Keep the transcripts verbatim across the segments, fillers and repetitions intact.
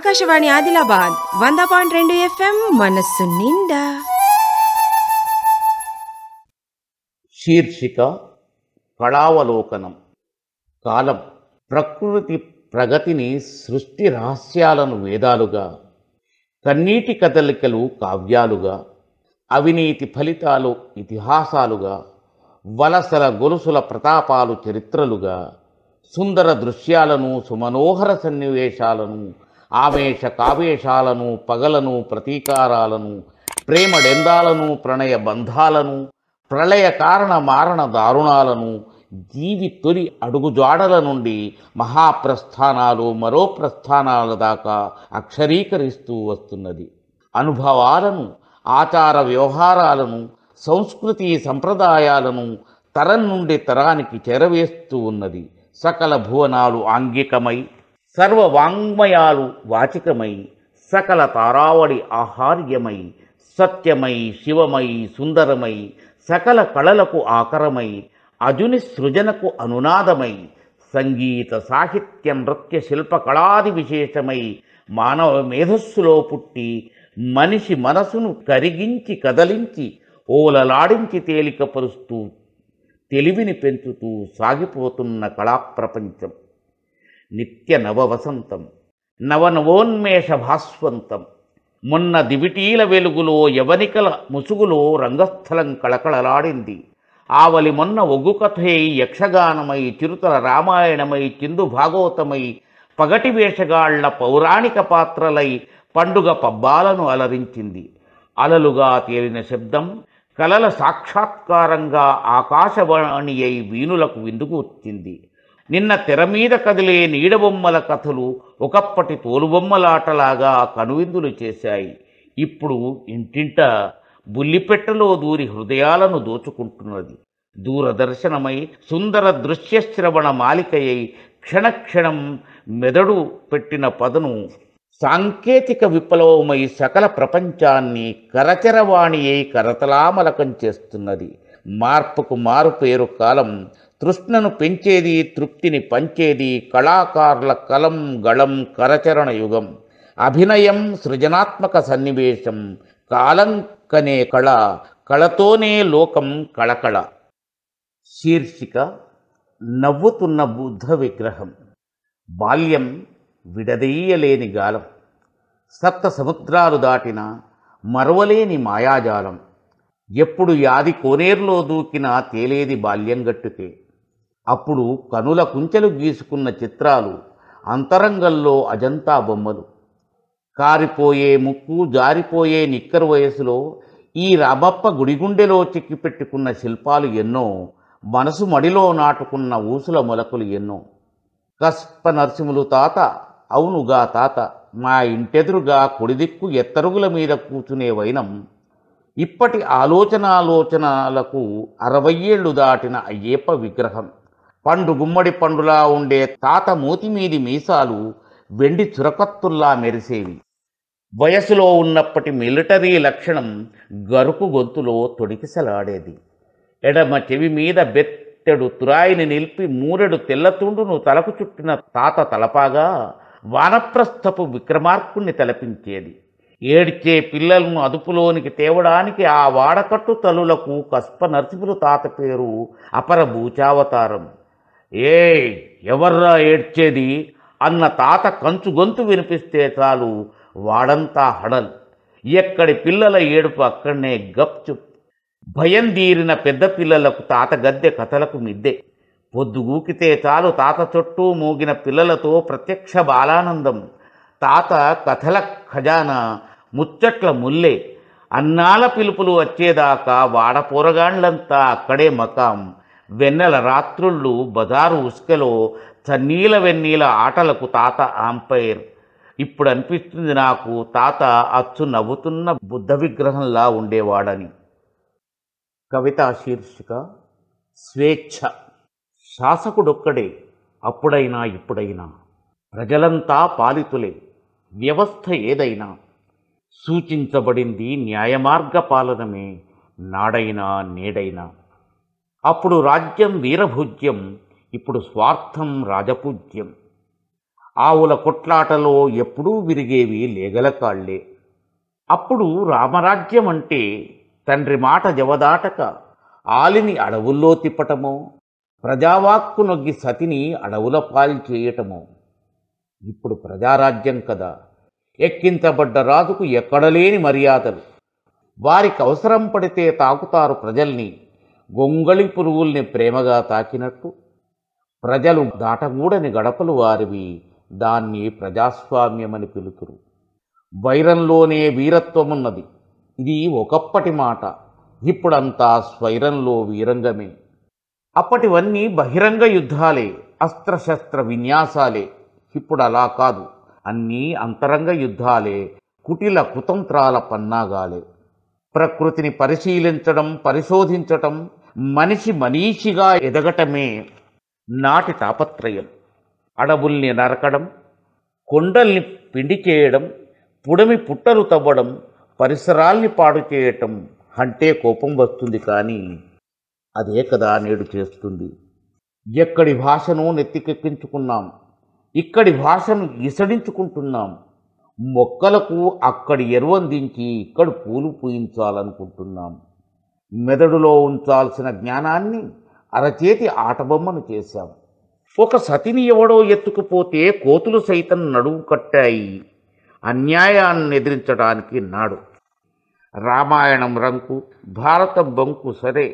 आकाशवाणी आदिलाबाद వంద పాయింట్ రెండు ఎఫ్ఎం మనసు నిండా. శీర్షిక కళావలోకనం. కాలం ప్రకృతి ప్రగతిని, సృష్టి రహస్యాలను వేదాలుగా, కన్నీటి కదలికలు కావ్యాలుగా, అవినీతి ఫలితాలు ఇతిహాసాలుగా, వలసల గొలుసుల ప్రతాపాలు చరిత్రలుగా, సుందర దృశ్యాలను సుమనోహర సన్నివేశాలను, ఆవేశ కావేశాలను పగలను ప్రతీకారాలను, ప్రేమ డెందాలను ప్రణయ బంధాలను, ప్రళయ కారణ మారణ దారుణాలను, జీవి తొలి అడుగుజాడల నుండి మహాప్రస్థానాలు మరో ప్రస్థానాల దాకా అక్షరీకరిస్తూ వస్తున్నది. అనుభవాలను, ఆచార వ్యవహారాలను, సంస్కృతి సంప్రదాయాలను తరం నుండి తరానికి చేరవేస్తూ ఉన్నది. సకల భువనాలు ఆంగికమై, సర్వ వాంగ్మయాలు వాచికమై, సకల తారావళి ఆహార్యమై, సత్యమై, శివమై, సుందరమై, సకల కళలకు ఆకరమై, అజుని సృజనకు అనునాదమై, సంగీత సాహిత్య నృత్య శిల్పకళాది విశేషమై మానవ మేధస్సులో పుట్టి మనిషి మనసును కరిగించి కదలించి ఓలలాడించి తేలికపరుస్తూ తెలివిని పెంచుతూ సాగిపోతున్న కళాప్రపంచం నిత్య నవవసంతం, నవనవోన్మేష భాస్వంతం. మొన్న దివిటీల వెలుగులో, యవనికల ముసుగులో రంగస్థలం కళకళలాడింది. ఆవలి మొన్న ఒగ్గు కథై, యక్షగానమై, చిరుతల రామాయణమై, చిందు భాగవతమై, పగటి వేషగాళ్ల పౌరాణిక పాత్రలై పండుగ పబ్బాలను అలరించింది. అలలుగా తేలిన శబ్దం కలల సాక్షాత్కారంగా ఆకాశవాణి అయి వీణులకు విందుకు వచ్చింది. నిన్న తెర మీద కదిలే నీడబొమ్మల కథలు ఒకప్పటి తోలుబొమ్మలాటలాగా కనువిందులు చేశాయి. ఇప్పుడు ఇంటింట బుల్లిపెట్టలో దూరి హృదయాలను దోచుకుంటున్నది. దూరదర్శనమై, సుందర దృశ్యశ్రవణ మాలికయ్యి క్షణక్షణం మెదడు పెట్టిన పదను సాంకేతిక విప్లవమై సకల ప్రపంచాన్ని కరచరవాణి అయి కరతలామలకం చేస్తున్నది. మార్పుకు మారు పేరు కాలం. తృష్ణను పెంచేది, తృప్తిని పంచేది కళాకారుల కలం గళం కరచరణ యుగం. అభినయం, సృజనాత్మక సన్నివేశం, కాలం కనే కళ, కళతోనే లోకం కళకళ. శీర్షిక నవ్వుతున్న బుద్ధ విగ్రహం. బాల్యం విడదీయలేని గాలం, సప్త సముద్రాలు దాటిన మరవలేని మాయాజాలం. ఎప్పుడు యాది కోనేరులో దూకినా తేలేది బాల్యం గట్టుకే. అప్పుడు కనుల కుంచెలు గీసుకున్న చిత్రాలు, అంతరంగంలో అజంతా బొమ్మలు. కారిపోయే ముక్కు, జారిపోయే నిక్కరు వయసులో ఈ రామప్ప గుడిగుండెలో చిక్కిపెట్టుకున్న శిల్పాలు ఎన్నో, మనసు మడిలో నాటుకున్న ఊసుల మొలకలు ఎన్నో. కస్ప నరసింహులు తాత, అవునుగా తాత, మా ఇంటెదురుగా కొడిదిక్కు ఎత్తరుగుల మీద కూర్చునే వైనం. ఇప్పటి ఆలోచనాలోచనలకు అరవై ఏళ్ళు దాటిన అయ్యప్ప విగ్రహం. పండు గుమ్మడి పండులా ఉండే తాత మూతిమీది మీసాలు వెండి చురకత్తుల్లా మెరిసేవి. వయసులో ఉన్నప్పటి మిలిటరీ లక్షణం గరుకు గొంతులో తొడికిసలాడేది. ఎడమ చెవి మీద బెత్తెడు తురాయిని నిలిపి మూరెడు తెల్లతుండును తలకు చుట్టిన తాత తలపాగా వానప్రస్థపు విక్రమార్కుణ్ణి తలపించేది. ఏడ్చే పిల్లలను అదుపులోనికి తేవడానికి ఆ వాడకట్టు తలులకు కస్ప నరసింహులు తాత పేరు అపర భూచావతారం. ఏ ఎవర్రా ఏడ్చేది అన్న తాత కంచు గొంతు వినిపిస్తే చాలు వాడంతా హడల్. ఎక్కడి పిల్లల ఏడుపు అక్కడనే గప్చుప్. భయం దీరిన పెద్ద పిల్లలకు తాత గద్దె కథలకు మిద్దె. పొద్దుగూకితే చాలు తాత చుట్టూ మోగిన పిల్లలతో ప్రత్యక్ష బాలానందం. తాత కథల ఖజానా, ముచ్చట్ల ముల్లే. అన్నాల పిలుపులు వచ్చేదాకా వాడపోరగాండ్లంతా అక్కడే మకాం. వెన్నెల రాత్రుళ్ళు బజారు ఉసుకలో చన్నీల వెన్నీల ఆటలకు తాత అంపైర్. ఇప్పుడు అనిపిస్తుంది నాకు తాత అచ్చు నవ్వుతున్న బుద్ధ విగ్రహంలా ఉండేవాడని. కవితా శీర్షిక స్వేచ్ఛ. శాసకుడొక్కడే, అప్పుడైనా ఇప్పుడైనా. ప్రజలంతా పాలితులే, వ్యవస్థ ఏదైనా. సూచించబడింది న్యాయమార్గ పాలనమే, నాడైనా నేడైనా. అప్పుడు రాజ్యం వీరభూజ్యం, ఇప్పుడు స్వార్థం రాజపూజ్యం. ఆవుల కొట్లాటలో ఎప్పుడూ విరిగేవి లేగల కాళ్ళే. అప్పుడు రామరాజ్యం అంటే తండ్రి మాట జవదాటక ఆలిని అడవుల్లో తిప్పటమో, ప్రజావాక్కు నొగ్గి సతిని అడవుల పాలు చేయటమో. ఇప్పుడు ప్రజారాజ్యం కదా. ఎక్కించబడ్డ రాజుకు ఎక్కడలేని మర్యాదలు. వారికి అవసరం పడితే తాకుతారు ప్రజల్ని, గొంగళి పురుగుల్ని ప్రేమగా తాకినట్టు. ప్రజలు దాటగూడని గడపలు వారివి, దాన్ని ప్రజాస్వామ్యమని పిలుతురు. వైరంలోనే వీరత్వమున్నది, ఇది ఒకప్పటి మాట. ఇప్పుడంతా స్వైరంలో వీరంగమే. అప్పటివన్నీ బహిరంగ యుద్ధాలే, అస్త్రశస్త్ర విన్యాసాలే. ఇప్పుడు అలా కాదు, అన్నీ అంతరంగ యుద్ధాలే, కుటిల కుతంత్రాల పన్నాగాలే. ప్రకృతిని పరిశీలించడం, పరిశోధించటం, మనిషి మనీషిగా ఎదగటమే నాటి తాపత్రయం. అడవుల్ని నరకడం, కొండల్ని పిండి చేయడం, పుడమి పుట్టలు తవ్వడం, పరిసరాల్ని పాడు చేయటం అంటే కోపం వస్తుంది. కానీ అదే కదా నేడు చేస్తుంది. ఎక్కడి భాషను నెత్తికెక్కించుకున్నాం, ఇక్కడి భాషను ఇసడించుకుంటున్నాం. మొక్కలకు అక్కడి ఎరువందించి ఇక్కడ పూలు పూయించాలనుకుంటున్నాం. మెదడులో ఉంచాల్సిన జ్ఞానాన్ని అరచేతి ఆటబొమ్మను చేశాం. ఒక సతిని ఎవడో ఎత్తుకుపోతే కోతులు సైతం నడుము కట్టాయి అన్యాయాన్ని ఎదిరించడానికి. నాడు రామాయణం రంకు, భారతం బంకు సరే,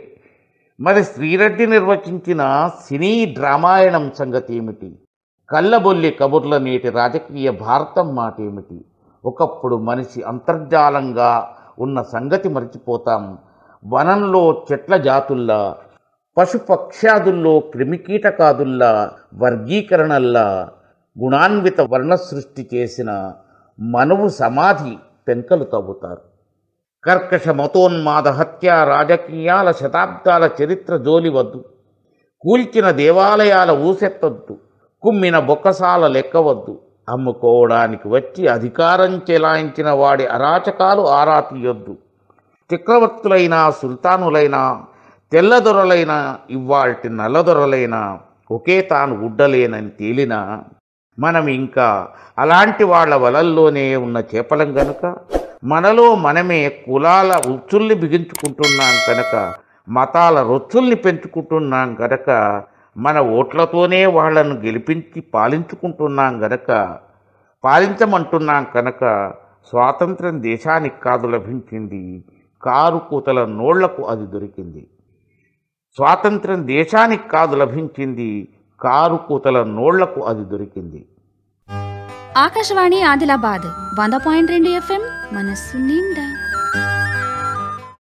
మరి శ్రీరెడ్డి నిర్వచించిన సినీ డ్రామాయణం సంగతి ఏమిటి? కళ్ళబొల్లి కబుర్ల నేటి రాజకీయ భారతం మాటేమిటి? ఒకప్పుడు మనిషి అంతర్జాలంగా ఉన్న సంగతి మరిచిపోతాం. వనంలో చెట్ల జాతుల్లా, పశుపక్ష్యాదుల్లో క్రిమికీటకాదుల్లా వర్గీకరణల్లా గుణాన్విత వర్ణ సృష్టి చేసిన మనవు సమాధి పెంకలు తవ్వుతారు. కర్కశ మతోన్మాద హత్యా రాజకీయాల శతాబ్దాల చరిత్ర జోలివద్దు, కూల్చిన దేవాలయాల ఊసెత్తద్దు, కుమ్మిన బొక్కసాల లెక్కవద్దు. అమ్ముకోవడానికి వచ్చి అధికారం చెలాయించిన వాడి అరాచకాలు ఆరా తీయొద్దు. చక్రవర్తులైనా, సుల్తానులైనా, తెల్లదొరలైనా, ఇవాల్టి నల్లదొరలైనా ఒకే తాను ఉడ్డలేనని తేలినా మనం ఇంకా అలాంటి వాళ్ల వలల్లోనే ఉన్న చేపలం గనుక, మనలో మనమే కులాల ఉచ్చుల్ని బిగించుకుంటున్నాం కనుక, మతాల రొచ్చుల్ని పెంచుకుంటున్నాం కనుక, మన ఓట్లతోనే వాళ్లను గెలిపించి పాలించుకుంటున్నాం గనక, పాలించమంటున్నాం కనుక స్వాతంత్రం దేశానికి కాదు లభించింది, కారు కూతల నోళ్లకు అది దొరికింది. స్వాతంత్రం దేశానికి కాదు లభించింది, కారు కూతల నోళ్లకు అది దొరికింది. ఆకాశవాణి ఆదిలాబాద్ వంద పాయింట్ రెండు ఎఫ్ఎం మనస్సు నిండా.